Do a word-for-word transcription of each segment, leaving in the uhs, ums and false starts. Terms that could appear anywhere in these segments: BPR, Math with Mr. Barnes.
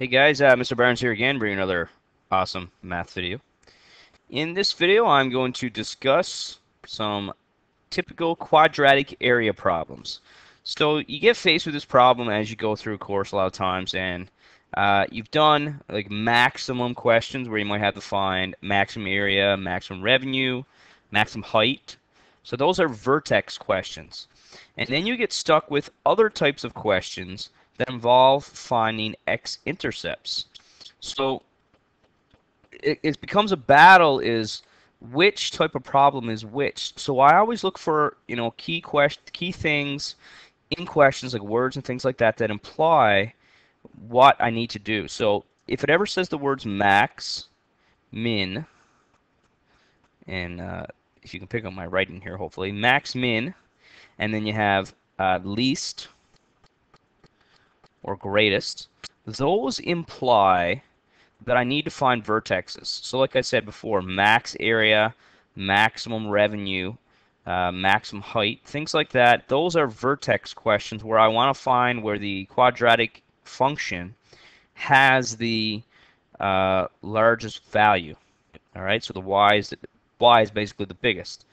Hey guys, uh, Mister Barnes here again, bringing another awesome math video. In this video, I'm going to discuss some typical quadratic area problems. So you get faced with this problem as you go through a course a lot of times, and uh, you've done like maximum questions where you might have to find maximum area, maximum revenue, maximum height. So those are vertex questions. And then you get stuck with other types of questions that involve finding x-intercepts. So it, it becomes a battle is which type of problem is which. So I always look for, you know, key question, key things in questions like words and things like that that imply what I need to do. So if it ever says the words max, min, and uh, if you can pick up my writing here, hopefully, max, min, and then you have uh, least, or greatest, those imply that I need to find vertexes. So like I said before, max area, maximum revenue, uh, maximum height, things like that, those are vertex questions where I want to find where the quadratic function has the uh, largest value. All right, so the y is, y is basically the biggest.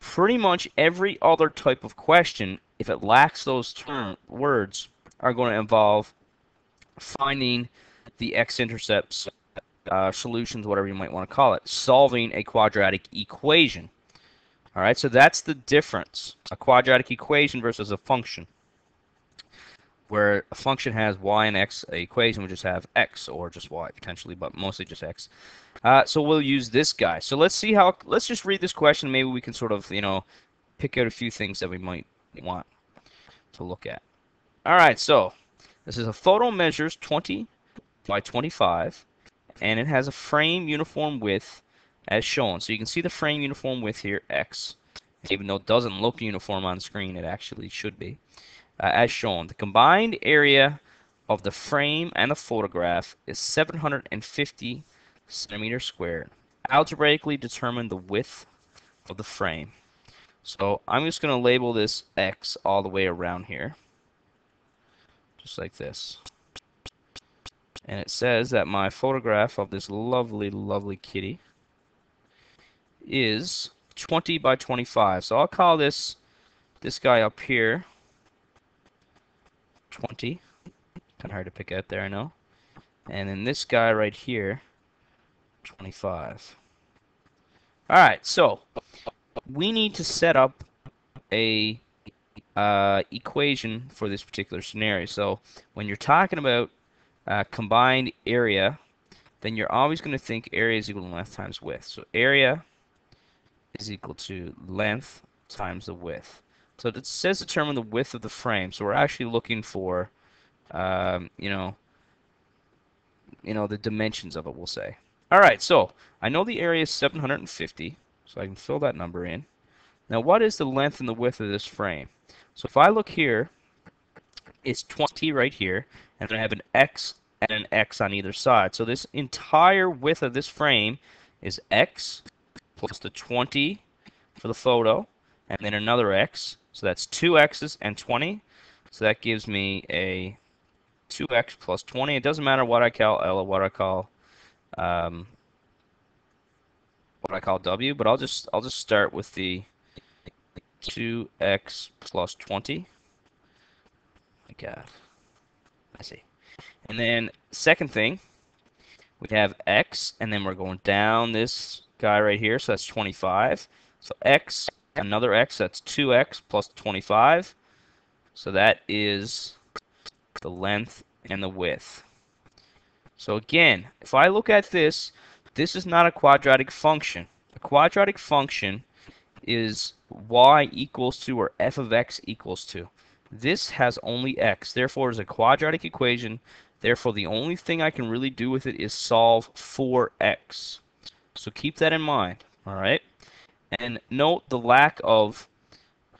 Pretty much every other type of question, if it lacks those term words, are going to involve finding the x-intercepts, uh, solutions, whatever you might want to call it, solving a quadratic equation. All right, so that's the difference, a quadratic equation versus a function, where a function has y and x, an equation would just have x or just y potentially, but mostly just x. Uh, so we'll use this guy. So let's see how, let's just read this question. Maybe we can sort of, you know, pick out a few things that we might want to look at. All right, so this is a photo measures twenty by twenty-five, and it has a frame uniform width as shown. So you can see the frame uniform width here, x, even though it doesn't look uniform on screen, it actually should be, uh, as shown. The combined area of the frame and the photograph is seven hundred fifty centimeters squared. Algebraically determine the width of the frame. So I'm just going to label this x all the way around here, just like this. And it says that my photograph of this lovely, lovely kitty is twenty by twenty-five. So I'll call this, this guy up here, twenty. Kind of hard to pick out there, I know. And then this guy right here, twenty-five. All right, so we need to set up a Uh, equation for this particular scenario. So when you're talking about uh, combined area, then you're always going to think area is equal to length times width. So area is equal to length times the width. So it says determine the width of the frame. So we're actually looking for, um, you know, you know, the dimensions of it, we'll say. All right, so I know the area is seven hundred fifty, so I can fill that number in. Now, what is the length and the width of this frame? So if I look here, it's twenty right here, and then I have an x and an x on either side. So this entire width of this frame is x plus the twenty for the photo, and then another x. So that's two x's and twenty. So that gives me a two x plus twenty. It doesn't matter what I call L or what I call um, what I call W, but I'll just I'll just start with the two x plus twenty. My God. I see. And then second thing, we have x, and then we're going down this guy right here, so that's twenty-five. So x, another x, that's two x plus twenty-five. So that is the length and the width. So again, if I look at this, this is not a quadratic function. A quadratic function is y equals to or f of x equals to. This has only x, therefore is a quadratic equation, therefore the only thing I can really do with it is solve for x. So keep that in mind, all right? And note the lack of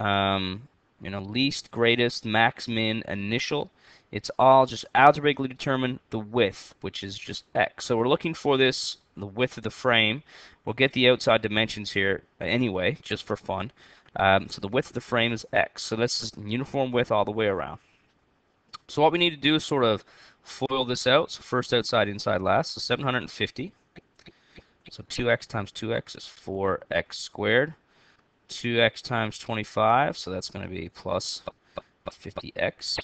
um, you know, least, greatest, max, min, initial. It's all just algebraically determine the width, which is just x. So we're looking for this, the width of the frame. We'll get the outside dimensions here anyway, just for fun. Um, so the width of the frame is x. So this is uniform width all the way around. So what we need to do is sort of FOIL this out. So first outside, inside last. So seven hundred fifty. So two x times two x is four x squared. two x times twenty-five, so that's going to be plus fifty x.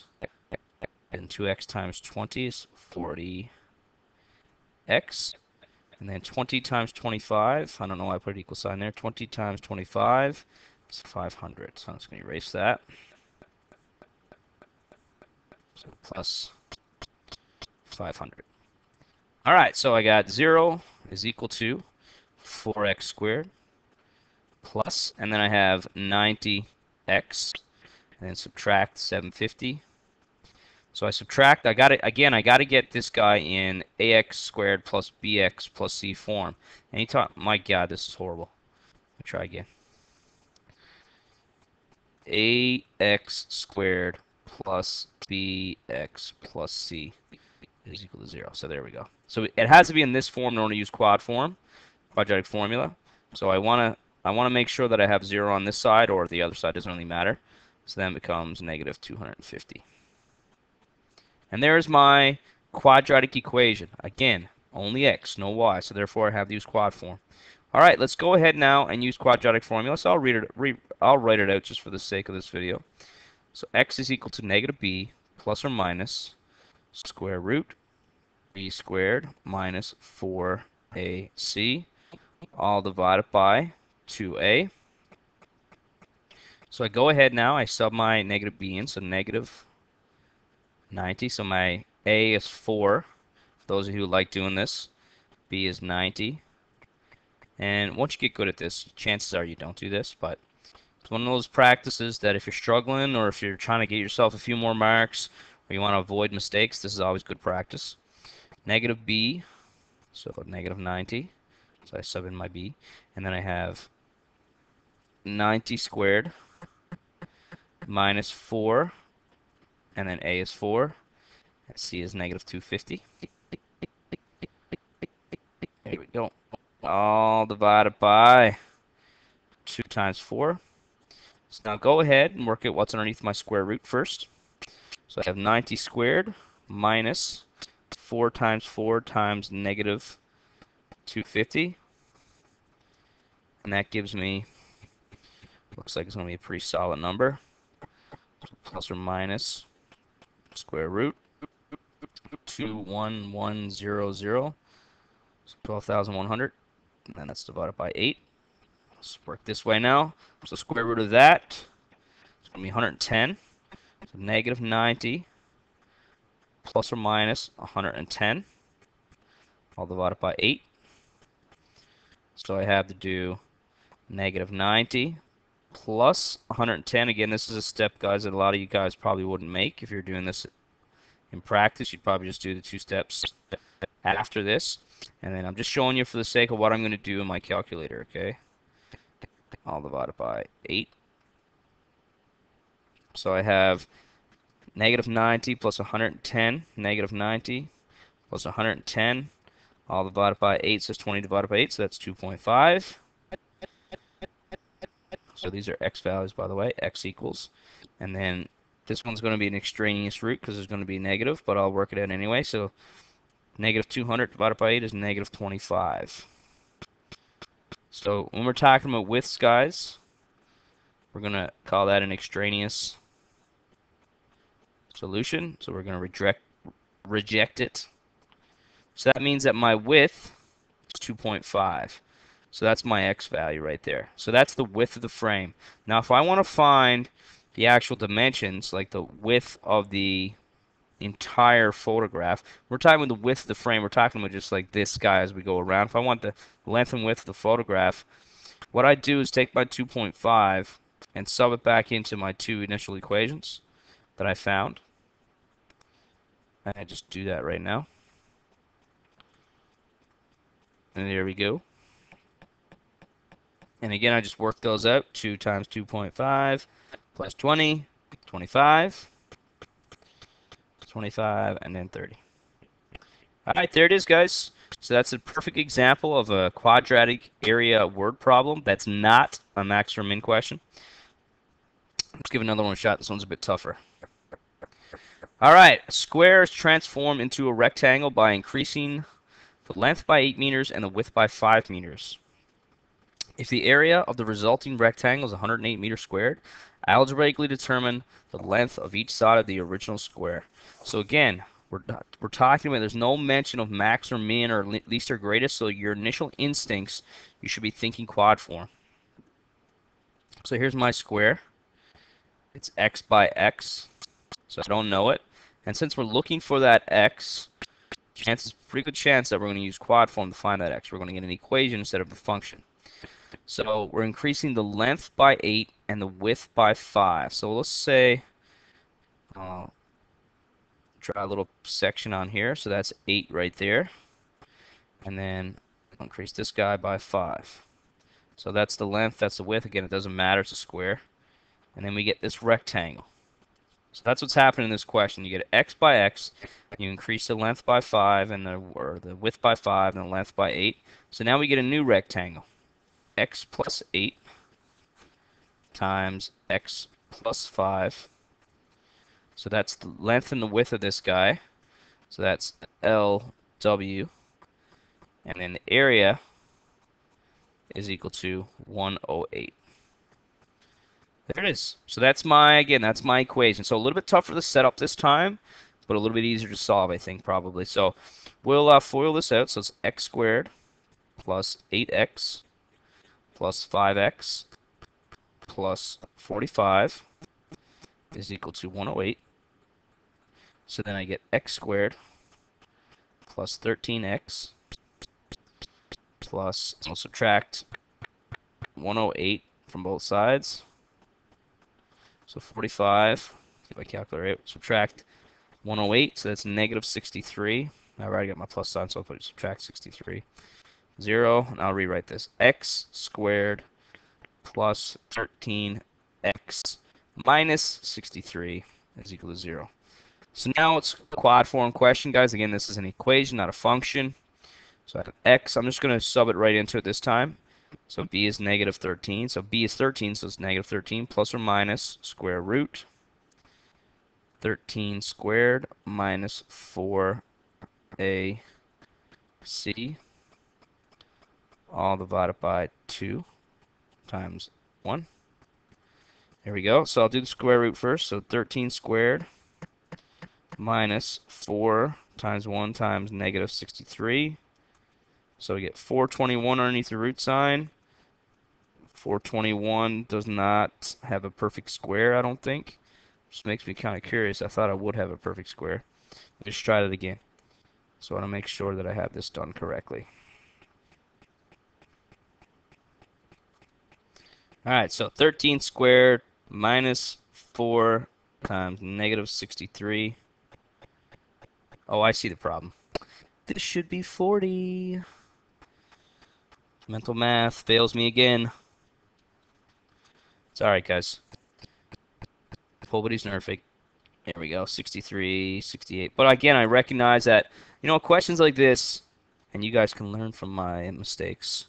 And two x times twenty is forty x. And then twenty times twenty-five, I don't know why I put an equal sign there. twenty times twenty-five is five hundred. So I'm just going to erase that. So plus five hundred. All right, so I got zero is equal to four x squared plus, and then I have ninety x, and then subtract seven hundred fifty. So I subtract, I got it again, I got to get this guy in ax squared plus bx plus c form. Anytime, my God, this is horrible. Let me try again. Ax squared plus bx plus c is equal to zero. So there we go. So it has to be in this form in order to use quad form, quadratic formula. So I want to I want to make sure that I have zero on this side, or the other side, doesn't really matter. So then it becomes negative two hundred fifty. And there's my quadratic equation. Again, only x, no y, so therefore I have to use quad form. All right, let's go ahead now and use quadratic formula. So I'll read it. Re, I'll write it out just for the sake of this video. So x is equal to negative b plus or minus square root b squared minus four a c, all divided by two a. So I go ahead now. I sub my negative b in, so negative ninety, so my a is four, for those of you who like doing this. B is ninety, and once you get good at this, chances are you don't do this, but it's one of those practices that if you're struggling, or if you're trying to get yourself a few more marks, or you want to avoid mistakes, this is always good practice. Negative b, so negative ninety, so I sub in my b, and then I have ninety squared minus four, and then a is four, and c is negative two hundred fifty. There we go. All divided by two times four. So now go ahead and work out what's underneath my square root first. So I have ninety squared minus four times four times negative two hundred fifty. And that gives me, looks like it's going to be a pretty solid number, so plus or minus square root two one one zero zero, so twelve thousand one hundred, and then that's divided by eight. Let's work this way now. So square root of that is going to be one hundred ten. So negative ninety plus or minus one hundred ten, all divided by eight. So I have to do negative ninety plus one hundred ten. Again, this is a step, guys, that a lot of you guys probably wouldn't make. If you're doing this in practice, you'd probably just do the two steps after this. And then I'm just showing you for the sake of what I'm going to do in my calculator, okay? All divided by eight. So I have negative ninety plus one hundred ten, negative ninety plus one hundred ten, all divided by eight, so it's twenty divided by eight, so that's two point five. So these are x values, by the way, x equals. And then this one's going to be an extraneous root because there's going to be negative, but I'll work it out anyway. So negative two hundred divided by eight is negative twenty-five. So when we're talking about widths, guys, we're going to call that an extraneous solution. So we're going to reject, reject it. So that means that my width is two point five. So that's my x value right there. So that's the width of the frame. Now if I want to find the actual dimensions, like the width of the entire photograph, we're talking about the width of the frame, we're talking about just like this guy as we go around. If I want the length and width of the photograph, what I do is take my two point five and sub it back into my two initial equations that I found. And I just do that right now. And there we go. And again, I just work those out. two times two point five plus twenty, twenty-five, twenty-five, and then thirty. All right, there it is, guys. So that's a perfect example of a quadratic area word problem that's not a max or min question. Let's give another one a shot. This one's a bit tougher. All right, squares transform into a rectangle by increasing the length by eight meters and the width by five meters. If the area of the resulting rectangle is one hundred eight meters squared, algebraically determine the length of each side of the original square. So again, we're, we're talking about there's no mention of max or min or least or greatest, so your initial instincts, you should be thinking quad form. So here's my square. It's x by x, so I don't know it. And since we're looking for that x, chances, pretty good chance that we're going to use quad form to find that x. We're going to get an equation instead of a function. So we're increasing the length by eight and the width by five. So let's say, uh, try a little section on here. So that's eight right there. And then increase this guy by five. So that's the length, that's the width. Again, it doesn't matter, it's a square. And then we get this rectangle. So that's what's happening in this question. You get x by x, you increase the length by five, and the, or the width by five, and the length by eight. So now we get a new rectangle. X plus eight times x plus five. So that's the length and the width of this guy. So that's L W. And then the area is equal to one hundred eight. There it is. So that's my, again, that's my equation. So a little bit tougher to set up this time, but a little bit easier to solve, I think, probably. So we'll uh, FOIL this out. So it's x squared plus eight x. Plus five x plus forty-five is equal to one hundred eight. So then I get x squared plus thirteen x plus, I'll subtract one hundred eight from both sides. So forty-five, if I calculate it, subtract one hundred eight, so that's negative sixty-three. I already got my plus sign, so I'll put subtract sixty-three. zero, and I'll rewrite this. X squared plus thirteen x minus sixty-three is equal to zero. So now it's a quad form question, guys. Again, this is an equation, not a function. So I have x. I'm just going to sub it right into it this time. So b is negative thirteen. So b is thirteen, so it's negative thirteen plus or minus square root thirteen squared minus four a c. All divided by two times one. There we go. So I'll do the square root first. So thirteen squared minus four times one times negative sixty-three. So we get four hundred twenty-one underneath the root sign. four hundred twenty-one does not have a perfect square, I don't think. Which makes me kind of curious. I thought I would have a perfect square. Let's try it again. So I want to make sure that I have this done correctly. All right, so thirteen squared minus four times negative sixty-three. Oh, I see the problem. This should be forty. Mental math fails me again. It's all right, guys. Nobody's nerfing. There we go, sixty-three, sixty-eight. But again, I recognize that, you know, questions like this, and you guys can learn from my mistakes,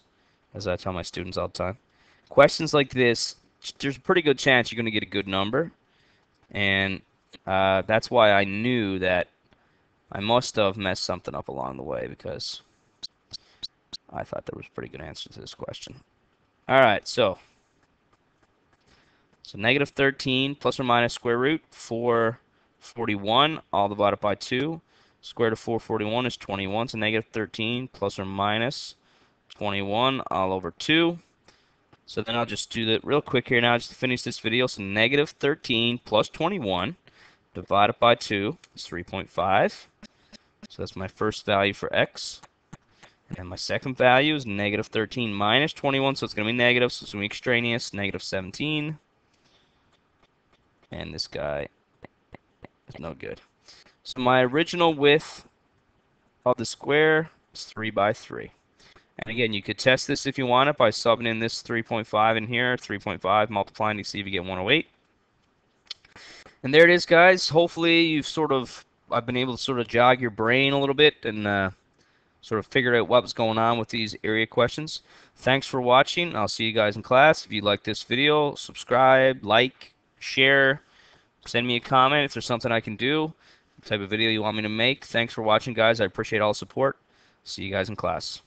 as I tell my students all the time. Questions like this, there's a pretty good chance you're going to get a good number, and uh, that's why I knew that I must have messed something up along the way, because I thought there was a pretty good answer to this question. All right, so so negative thirteen plus or minus square root four hundred forty-one all divided by two. Square root of four hundred forty-one is twenty-one, so negative thirteen plus or minus twenty-one all over two. So then I'll just do that real quick here now just to finish this video. So negative thirteen plus twenty-one divided by two is three point five. So that's my first value for x. And my second value is negative thirteen minus twenty-one. So it's going to be negative. So it's going to be extraneous. Negative seventeen. And this guy is no good. So my original width of the square is three by three. And again, you could test this if you want it by subbing in this three point five in here, three point five, multiplying to see if you get one hundred eight. And there it is, guys. Hopefully, you've sort of, I've been able to sort of jog your brain a little bit and uh, sort of figured out what was going on with these area questions. Thanks for watching. I'll see you guys in class. If you like this video, subscribe, like, share, send me a comment if there's something I can do. type of video you want me to make. Thanks for watching, guys. I appreciate all the support. See you guys in class.